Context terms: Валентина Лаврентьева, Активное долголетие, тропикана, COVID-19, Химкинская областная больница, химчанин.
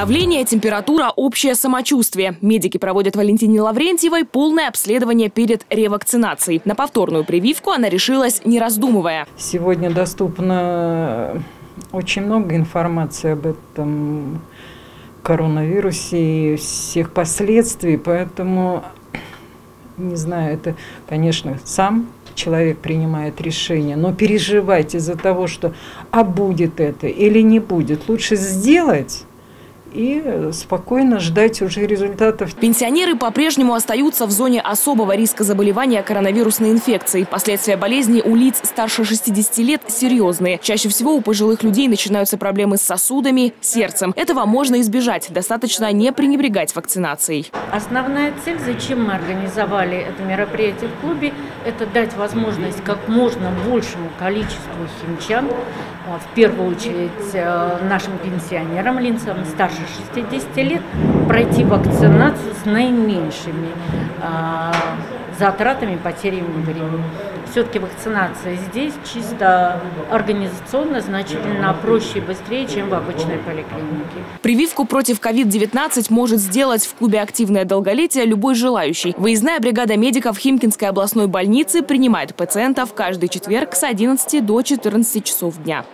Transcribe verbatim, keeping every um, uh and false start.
Давление, температура, общее самочувствие. Медики проводят Валентине Лаврентьевой полное обследование перед ревакцинацией. На повторную прививку она решилась, не раздумывая. Сегодня доступно очень много информации об этом коронавирусе и всех последствий, поэтому, не знаю, это, конечно, сам человек принимает решение, но переживать из-за того, что а будет это или не будет, лучше сделать и спокойно ждать уже результатов. Пенсионеры по-прежнему остаются в зоне особого риска заболевания коронавирусной инфекцией. Последствия болезни у лиц старше шестидесяти лет серьезные. Чаще всего у пожилых людей начинаются проблемы с сосудами, сердцем. Этого можно избежать. Достаточно не пренебрегать вакцинацией. Основная цель, зачем мы организовали это мероприятие в клубе, это дать возможность как можно большему количеству химчан, в первую очередь нашим пенсионерам, лицам старше шестидесяти лет, пройти вакцинацию с наименьшими э, затратами, потерями времени. Все-таки вакцинация здесь чисто организационно значительно проще и быстрее, чем в обычной поликлинике. Прививку против ковид девятнадцать может сделать в клубе «Активное долголетие» любой желающий. Выездная бригада медиков Химкинской областной больницы принимает пациентов каждый четверг с одиннадцати до четырнадцати часов дня.